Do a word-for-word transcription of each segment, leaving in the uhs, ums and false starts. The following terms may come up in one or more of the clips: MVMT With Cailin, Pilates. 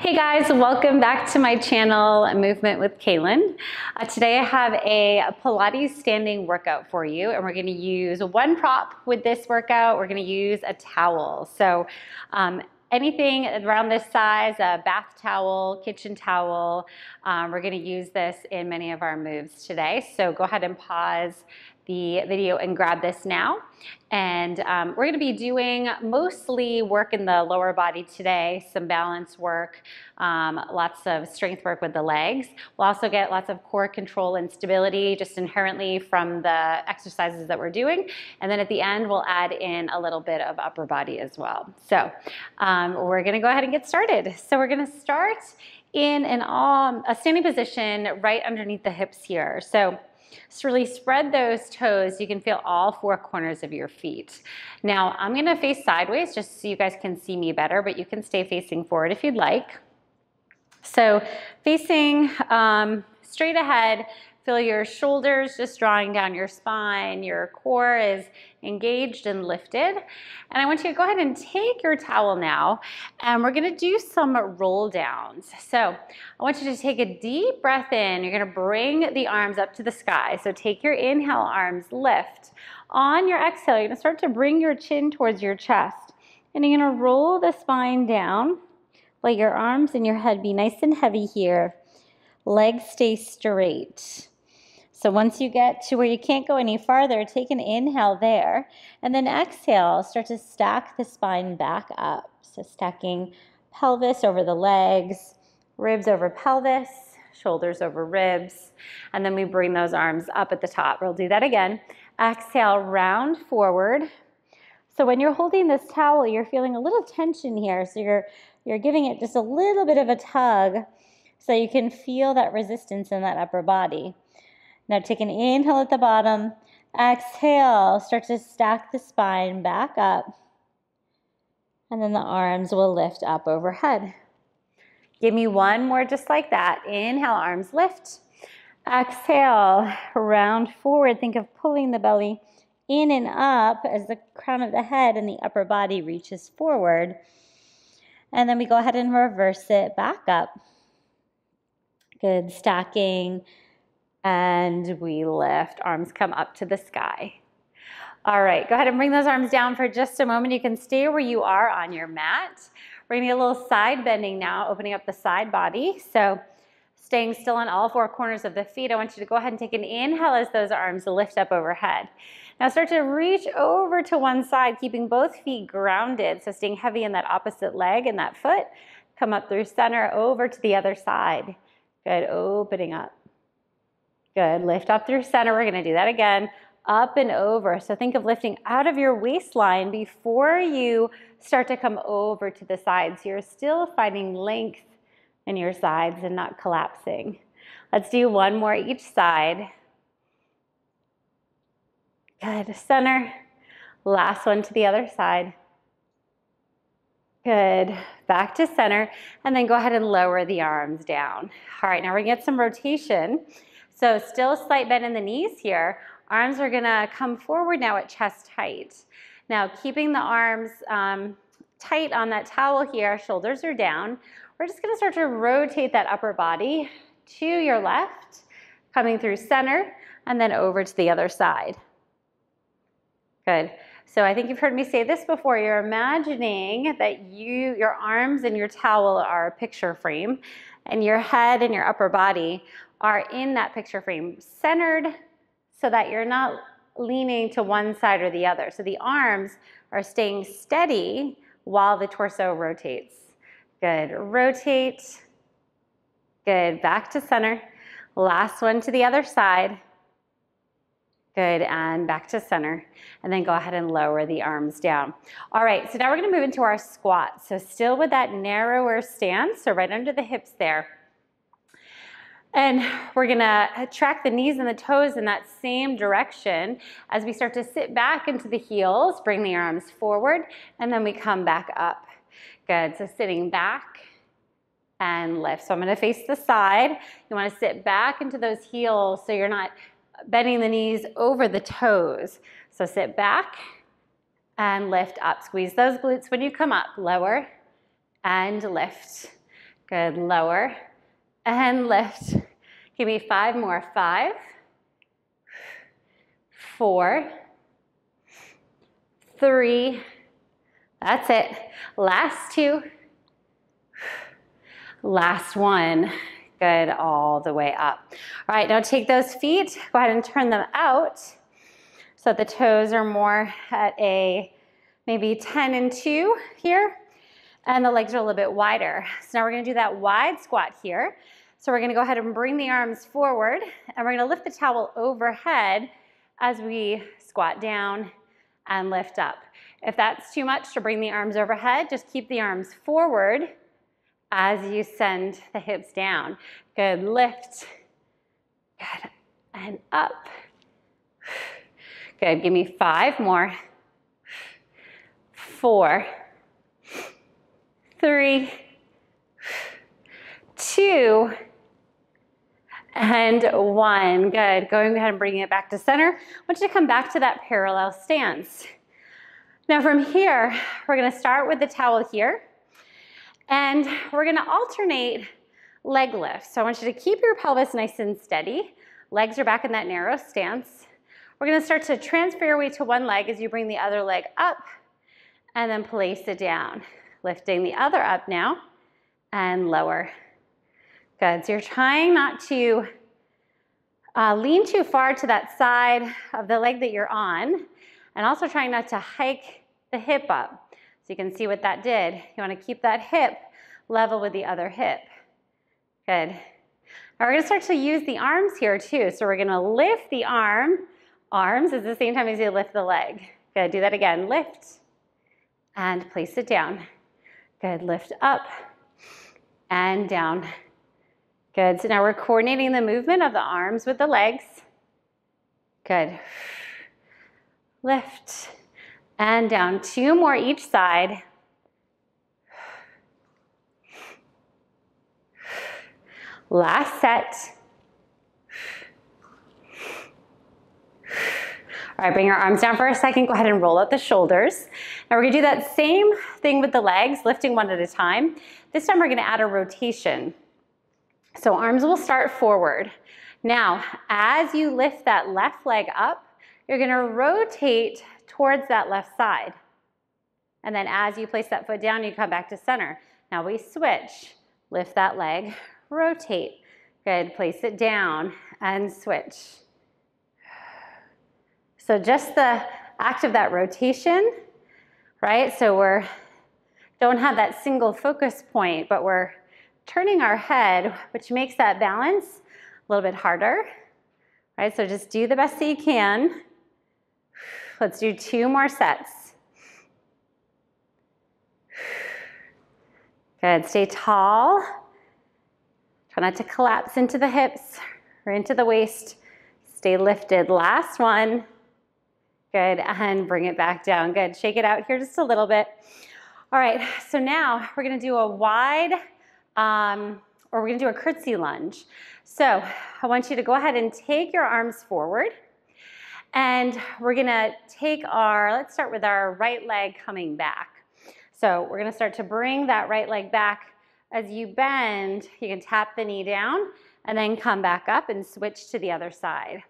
Hey guys, welcome back to my channel, Movement with Cailin. Uh, today I have a Pilates standing workout for you, and we're gonna use one prop with this workout. We're gonna use a towel. So um, anything around this size, a bath towel, kitchen towel, um, we're gonna use this in many of our moves today. So go ahead and pause the video and grab this now. And um, we're gonna be doing mostly work in the lower body today, some balance work, um, lots of strength work with the legs. We'll also get lots of core control and stability just inherently from the exercises that we're doing. And then at the end, we'll add in a little bit of upper body as well. So um, we're gonna go ahead and get started. So we're gonna start in an all, a standing position right underneath the hips here. So just really spread those toes. You can feel all four corners of your feet. Now I'm gonna face sideways just so you guys can see me better, but you can stay facing forward if you'd like. So facing um, straight ahead, feel your shoulders just drawing down your spine. Your core is engaged and lifted. And I want you to go ahead and take your towel now, and we're gonna do some roll downs. So I want you to take a deep breath in. You're gonna bring the arms up to the sky. So take your inhale, arms lift. On your exhale, you're gonna start to bring your chin towards your chest. And you're gonna roll the spine down. Let your arms and your head be nice and heavy here. Legs stay straight. So once you get to where you can't go any farther, take an inhale there, and then exhale, start to stack the spine back up. So stacking pelvis over the legs, ribs over pelvis, shoulders over ribs, and then we bring those arms up at the top. We'll do that again. Exhale, round forward. So when you're holding this towel, you're feeling a little tension here, so you're, you're giving it just a little bit of a tug so you can feel that resistance in that upper body. Now take an inhale at the bottom, exhale, start to stack the spine back up, and then the arms will lift up overhead. Give me one more just like that. Inhale, arms lift. Exhale, round forward. Think of pulling the belly in and up as the crown of the head and the upper body reaches forward. And then we go ahead and reverse it back up. Good stacking. And we lift, arms come up to the sky. All right, go ahead and bring those arms down for just a moment. You can stay where you are on your mat. We're gonna get a little side bending now, opening up the side body. So staying still on all four corners of the feet, I want you to go ahead and take an inhale as those arms lift up overhead. Now start to reach over to one side, keeping both feet grounded. So staying heavy in that opposite leg and that foot. Come up through center, over to the other side. Good, opening up. Good, lift up through center. We're gonna do that again, up and over. So think of lifting out of your waistline before you start to come over to the sides. You're still finding length in your sides and not collapsing. Let's do one more each side. Good, center. Last one to the other side. Good, back to center. And then go ahead and lower the arms down. All right, now we're gonna get some rotation. So still slight bend in the knees here. Arms are gonna come forward now at chest height. Now keeping the arms um, tight on that towel here, shoulders are down. We're just gonna start to rotate that upper body to your left, coming through center, and then over to the other side. Good. So I think you've heard me say this before. You're imagining that you, your arms and your towel are a picture frame, and your head and your upper body are in that picture frame, centered so that you're not leaning to one side or the other. So the arms are staying steady while the torso rotates. Good, rotate. Good, back to center. Last one to the other side. Good, and back to center. And then go ahead and lower the arms down. All right, so now we're gonna move into our squat. So still with that narrower stance, so right under the hips there. And we're gonna track the knees and the toes in that same direction. As we start to sit back into the heels, bring the arms forward, and then we come back up. Good, so sitting back and lift. So I'm gonna face the side. You wanna sit back into those heels so you're not bending the knees over the toes. So sit back and lift up. Squeeze those glutes when you come up. Lower and lift. Good, lower and lift. Give me five more, five, four, three, that's it. Last two, last one. Good, all the way up. All right, now take those feet, go ahead and turn them out so the toes are more at a maybe ten and two here, and the legs are a little bit wider. So now we're gonna do that wide squat here. So we're gonna go ahead and bring the arms forward, and we're gonna lift the towel overhead as we squat down and lift up. If that's too much to bring the arms overhead, just keep the arms forward as you send the hips down. Good, lift, good, and up. Good, give me five more. Four, three, two, and one. Good, going ahead and bringing it back to center. I want you to come back to that parallel stance. Now from here, we're gonna start with the towel here, and we're gonna alternate leg lifts. So I want you to keep your pelvis nice and steady. Legs are back in that narrow stance. We're gonna start to transfer your weight to one leg as you bring the other leg up and then place it down. Lifting the other up now and lower. Good, so you're trying not to uh, lean too far to that side of the leg that you're on, and also trying not to hike the hip up. You can see what that did. You want to keep that hip level with the other hip. Good. Now we're going to start to use the arms here too. So we're going to lift the arm. Arms is the same time as you lift the leg. Good. Do that again. Lift and place it down. Good. Lift up and down. Good. So now we're coordinating the movement of the arms with the legs. Good. Lift. And down, two more each side. Last set. All right, bring our arms down for a second. Go ahead and roll out the shoulders. Now we're gonna do that same thing with the legs, lifting one at a time. This time we're gonna add a rotation. So arms will start forward. Now, as you lift that left leg up, you're gonna rotate towards that left side. And then as you place that foot down, you come back to center. Now we switch. Lift that leg, rotate. Good, place it down and switch. So just the act of that rotation, right? So we're, don't have that single focus point, but we're turning our head, which makes that balance a little bit harder, right? So just do the best that you can. Let's do two more sets. Good, stay tall. Try not to collapse into the hips or into the waist. Stay lifted, last one. Good, and bring it back down. Good, shake it out here just a little bit. All right, so now we're gonna do a wide, um, or we're gonna do a curtsy lunge. So I want you to go ahead and take your arms forward. And we're gonna take our, let's start with our right leg coming back. So we're gonna start to bring that right leg back. As you bend, you can tap the knee down and then come back up and switch to the other side.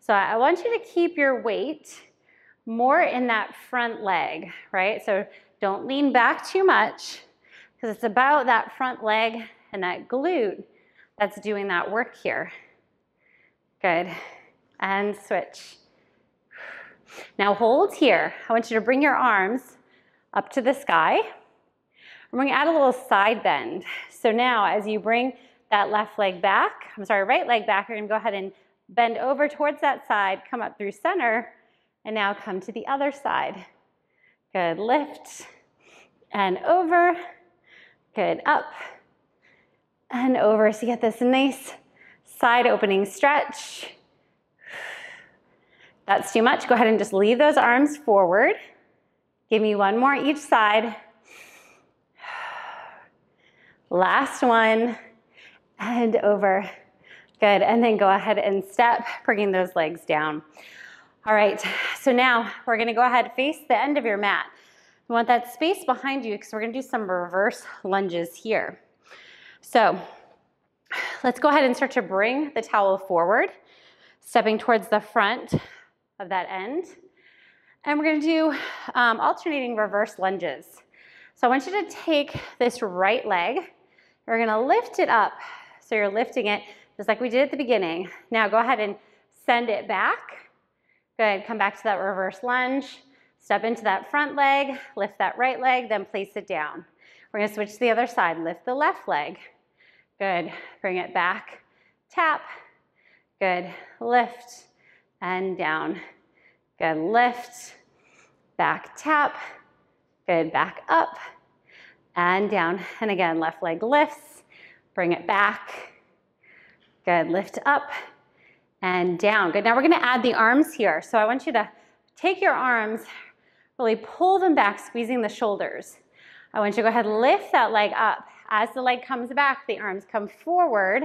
So I want you to keep your weight more in that front leg, right? So don't lean back too much, because it's about that front leg and that glute that's doing that work here. Good, and switch. Now hold here. I want you to bring your arms up to the sky. We're going to add a little side bend. So now as you bring that left leg back, I'm sorry, right leg back, you're going to go ahead and bend over towards that side, come up through center, and now come to the other side. Good, lift and over. Good, up and over. So you get this nice side opening stretch. That's too much. Go ahead and just leave those arms forward. Give me one more each side. Last one, and over. Good, and then go ahead and step, bringing those legs down. All right, so now we're gonna go ahead, face the end of your mat. You want that space behind you because we're gonna do some reverse lunges here. So let's go ahead and start to bring the towel forward, stepping towards the front of that end. And we're gonna do um, alternating reverse lunges. So I want you to take this right leg, we're gonna lift it up. So you're lifting it just like we did at the beginning. Now go ahead and send it back. Good, come back to that reverse lunge. Step into that front leg, lift that right leg, then place it down. We're gonna switch to the other side, lift the left leg. Good, bring it back, tap. Good, lift and down. Good, lift, back tap, good, back up and down. And again, left leg lifts, bring it back. Good, lift up and down. Good, now we're gonna add the arms here. So I want you to take your arms, really pull them back, squeezing the shoulders. I want you to go ahead and lift that leg up. As the leg comes back, the arms come forward,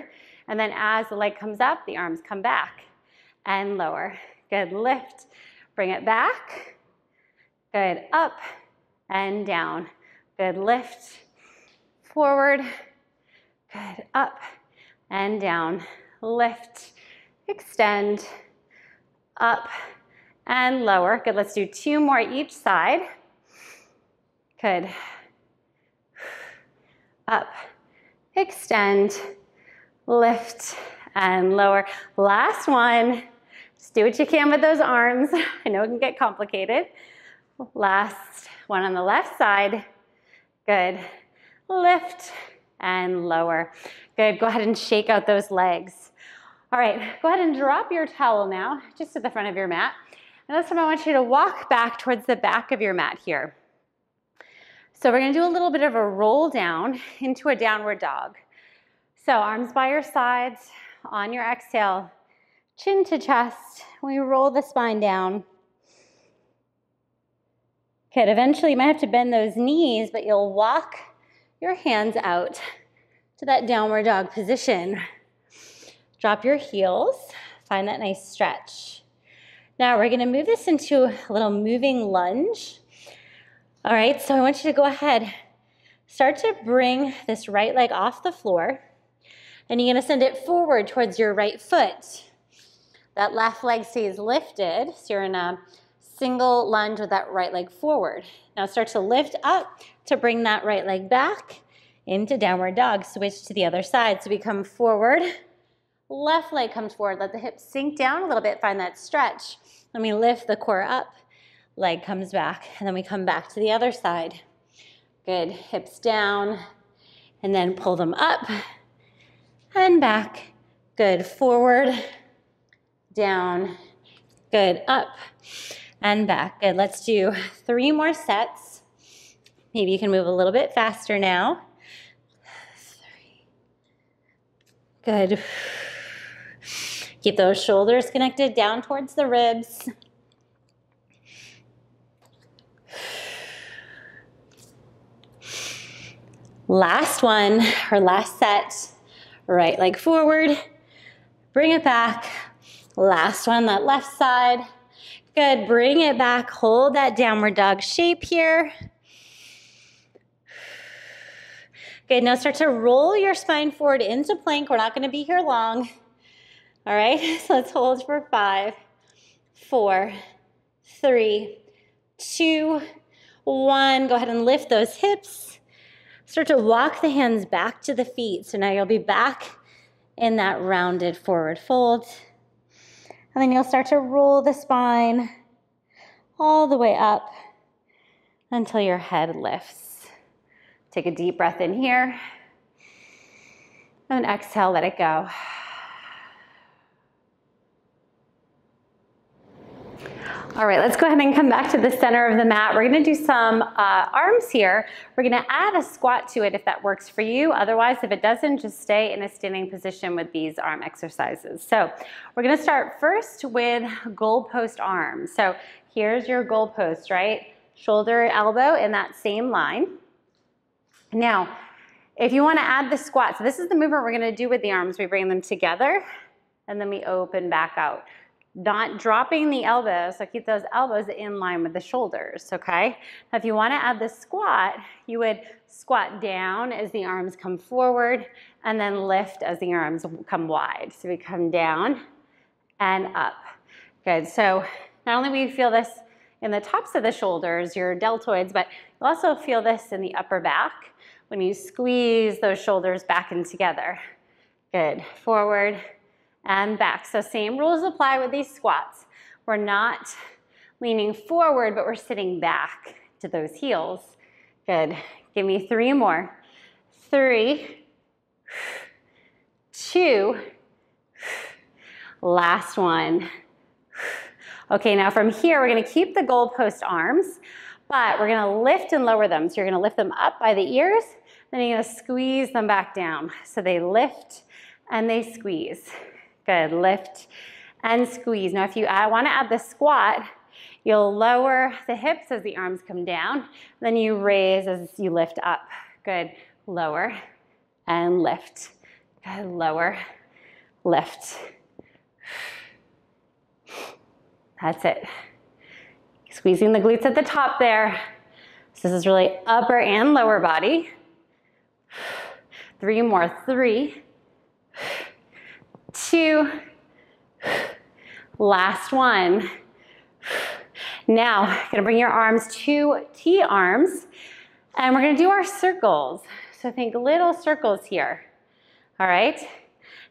and then as the leg comes up, the arms come back and lower. Good, lift. Bring it back, good, up and down. Good, lift, forward, good, up and down. Lift, extend, up and lower. Good, let's do two more each side. Good, up, extend, lift and lower. Last one. Just do what you can with those arms. I know it can get complicated. Last one on the left side. Good. Lift and lower. Good. Go ahead and shake out those legs. All right. Go ahead and drop your towel now, just at the front of your mat. And this time I want you to walk back towards the back of your mat here. So we're going to do a little bit of a roll down into a downward dog. So arms by your sides. On your exhale, chin to chest, we roll the spine down. Good, eventually you might have to bend those knees, but you'll walk your hands out to that downward dog position. Drop your heels, find that nice stretch. Now we're gonna move this into a little moving lunge. All right, so I want you to go ahead, start to bring this right leg off the floor, and you're gonna send it forward towards your right foot. That left leg stays lifted, so you're in a single lunge with that right leg forward. Now start to lift up to bring that right leg back into downward dog. Switch to the other side, so we come forward. Left leg comes forward, let the hips sink down a little bit, find that stretch. Then we lift the core up, leg comes back, and then we come back to the other side. Good, hips down, and then pull them up and back. Good, forward. Down, good, up, and back. Good, let's do three more sets. Maybe you can move a little bit faster now. Three. Good. Keep those shoulders connected down towards the ribs. Last one, or last set. Right leg forward, bring it back. Last one, that left side. Good, bring it back. Hold that downward dog shape here. Good, now start to roll your spine forward into plank. We're not gonna be here long. All right, so let's hold for five, four, three, two, one. Go ahead and lift those hips. Start to walk the hands back to the feet. So now you'll be back in that rounded forward fold. And then you'll start to roll the spine all the way up until your head lifts. Take a deep breath in here. And exhale, let it go. All right, let's go ahead and come back to the center of the mat. We're gonna do some uh, arms here. We're gonna add a squat to it if that works for you. Otherwise, if it doesn't, just stay in a standing position with these arm exercises. So we're gonna start first with goalpost arms. So here's your goalpost, right? Shoulder, elbow in that same line. Now, if you wanna add the squat, so this is the movement we're gonna do with the arms. We bring them together and then we open back out. not dropping the elbows, so keep those elbows in line with the shoulders, okay? Now if you wanna add the squat, you would squat down as the arms come forward and then lift as the arms come wide. So we come down and up. Good, so not only will you feel this in the tops of the shoulders, your deltoids, but you'll also feel this in the upper back when you squeeze those shoulders back in together. Good, forward and back. So same rules apply with these squats. We're not leaning forward, but we're sitting back to those heels. Good, give me three more. Three, two, last one. Okay, now from here, we're gonna keep the goalpost arms, but we're gonna lift and lower them. So you're gonna lift them up by the ears, then you're gonna squeeze them back down. So they lift and they squeeze. Good, lift and squeeze. Now if you add, wanna add the squat, you'll lower the hips as the arms come down, then you raise as you lift up. Good, lower and lift. Good, lower, lift. That's it. Squeezing the glutes at the top there. So this is really upper and lower body. Three more, three, two, last one. Now, you're gonna bring your arms to T arms and we're gonna do our circles. So think little circles here, all right?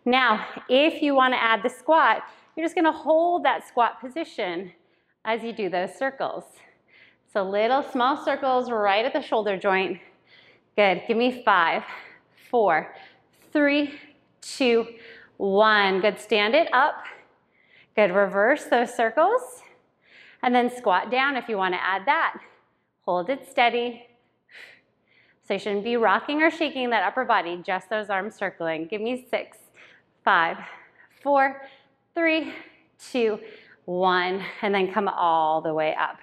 Now, if you wanna add the squat, you're just gonna hold that squat position as you do those circles. So little small circles right at the shoulder joint. Good, give me five, four, three, two, one. Good, stand it up. Good, reverse those circles. And then squat down if you wanna add that. Hold it steady. So you shouldn't be rocking or shaking that upper body, just those arms circling. Give me six, five, four, three, two, one, and then come all the way up.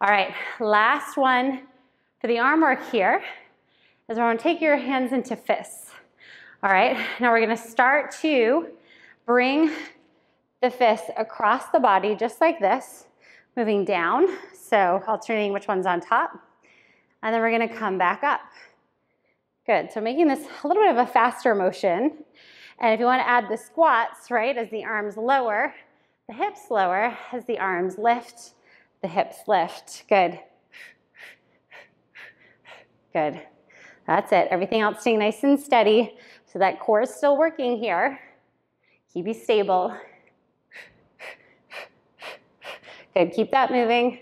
All right, last one for the arm work here is we're gonna take your hands into fists. All right, now we're gonna start to bring the fists across the body just like this, moving down, so alternating which one's on top, and then we're gonna come back up. Good, so making this a little bit of a faster motion. And if you wanna add the squats, right, as the arms lower, the hips lower, as the arms lift, the hips lift. Good. Good. That's it. Everything else staying nice and steady. So that core is still working here. Keep you stable. Good, keep that moving.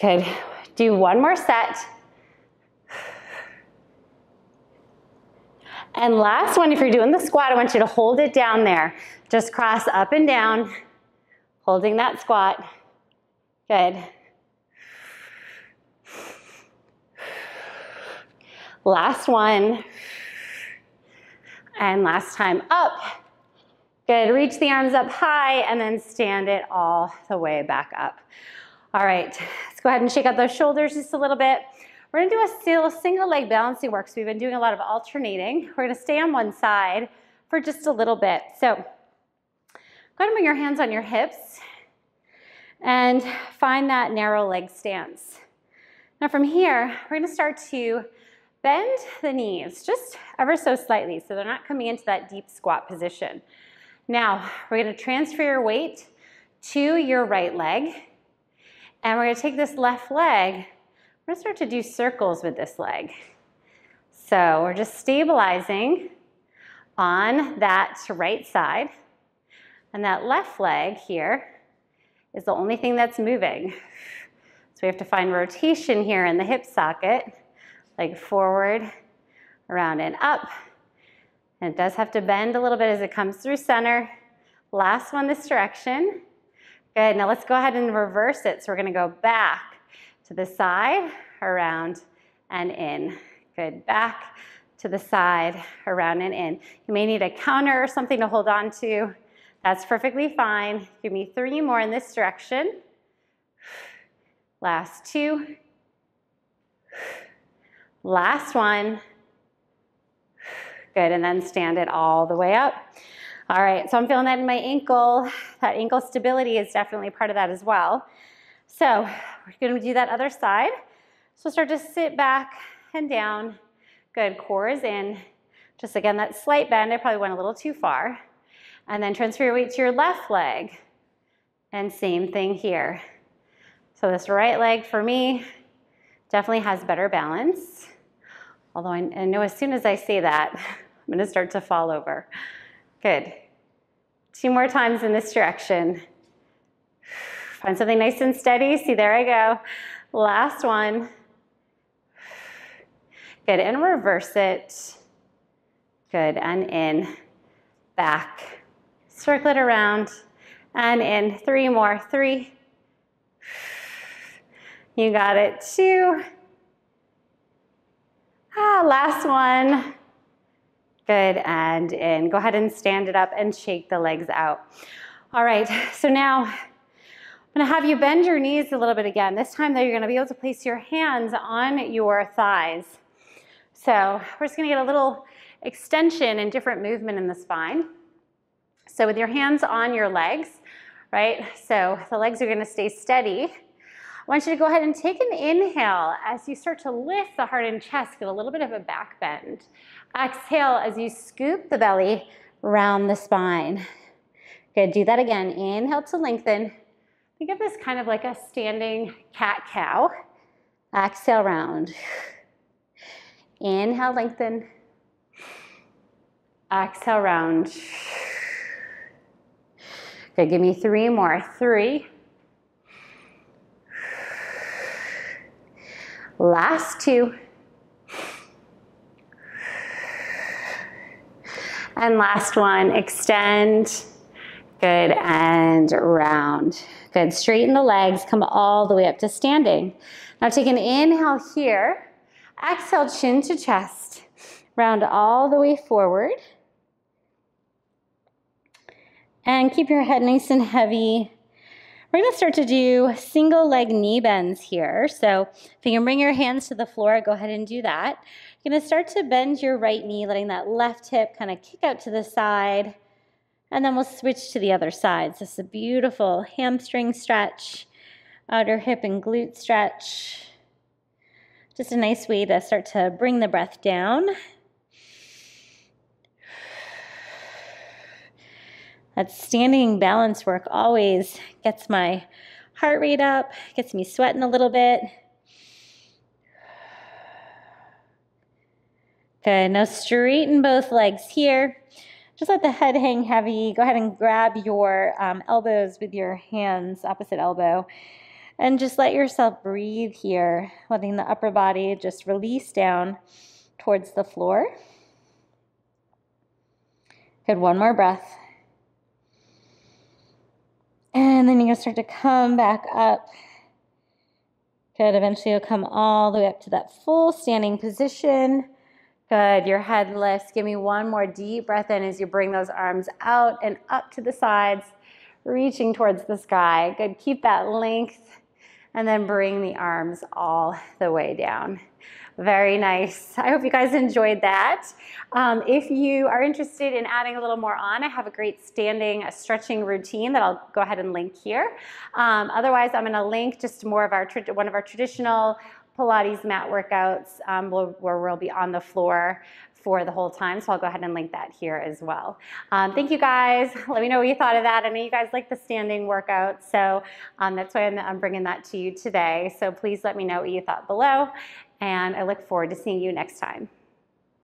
Good, do one more set. And last one, if you're doing the squat, I want you to hold it down there. Just cross up and down, holding that squat. Good. Last one. And last time up. Good, reach the arms up high and then stand it all the way back up. All right, let's go ahead and shake out those shoulders just a little bit. We're gonna do a still single leg balancing work. So we've been doing a lot of alternating. We're gonna stay on one side for just a little bit. So go ahead and bring your hands on your hips and find that narrow leg stance. Now from here, we're gonna start to bend the knees just ever so slightly so they're not coming into that deep squat position. Now, we're gonna transfer your weight to your right leg and we're gonna take this left leg. We're gonna start to do circles with this leg. So we're just stabilizing on that right side. And that left leg here is the only thing that's moving. So we have to find rotation here in the hip socket, like forward, around and up. And it does have to bend a little bit as it comes through center. Last one this direction. Good, now let's go ahead and reverse it. So we're gonna go back to the side, around and in. Good, back to the side, around and in. You may need a counter or something to hold on to. That's perfectly fine. Give me three more in this direction. Last two. Last one. Good, and then stand it all the way up. All right, so I'm feeling that in my ankle. That ankle stability is definitely part of that as well. So we're gonna do that other side. So start to sit back and down. Good, core is in. Just again, that slight bend, I probably went a little too far. And then transfer your weight to your left leg. And same thing here. So this right leg for me definitely has better balance. Although I know as soon as I say that, I'm gonna start to fall over. Good. Two more times in this direction. Find something nice and steady. See, there I go. Last one. Good, and reverse it. Good, and in, back. Circle it around, and in. Three more, three. You got it, two. Ah, last one. Good, and in. Go ahead and stand it up and shake the legs out. All right, so now I'm gonna have you bend your knees a little bit again. This time though, you're gonna be able to place your hands on your thighs. So we're just gonna get a little extension and different movement in the spine. So with your hands on your legs, right? So the legs are gonna stay steady. I want you to go ahead and take an inhale as you start to lift the heart and chest, get a little bit of a back bend. Exhale as you scoop the belly, round the spine. Good, do that again. Inhale to lengthen. Think of this kind of like a standing cat-cow. Exhale, round. Inhale, lengthen. Exhale, round. Good, give me three more. Three. Last two. And last one, extend. Good, and round. Good, straighten the legs, come all the way up to standing. Now take an inhale here. Exhale, chin to chest. Round all the way forward. And keep your head nice and heavy. We're gonna start to do single leg knee bends here. So if you can bring your hands to the floor, go ahead and do that. You're gonna start to bend your right knee, letting that left hip kind of kick out to the side. And then we'll switch to the other side. So this is a beautiful hamstring stretch, outer hip and glute stretch. Just a nice way to start to bring the breath down. That standing balance work always gets my heart rate up, gets me sweating a little bit. Good, now straighten both legs here. Just let the head hang heavy. Go ahead and grab your um, elbows with your hands, opposite elbow. And just let yourself breathe here, letting the upper body just release down towards the floor. Good, one more breath. And then you're gonna start to come back up. Good, eventually you'll come all the way up to that full standing position. Good, your head lifts. Give me one more deep breath in as you bring those arms out and up to the sides, reaching towards the sky. Good, keep that length, and then bring the arms all the way down. Very nice. I hope you guys enjoyed that. Um, if you are interested in adding a little more on, I have a great standing a stretching routine that I'll go ahead and link here. Um, otherwise, I'm going to link just more of our one of our traditional Pilates mat workouts um, where we'll be on the floor for the whole time. So I'll go ahead and link that here as well. Um, thank you guys. Let me know what you thought of that. I know you guys like the standing workout. So um, that's why I'm, I'm bringing that to you today. So please let me know what you thought below. And I look forward to seeing you next time.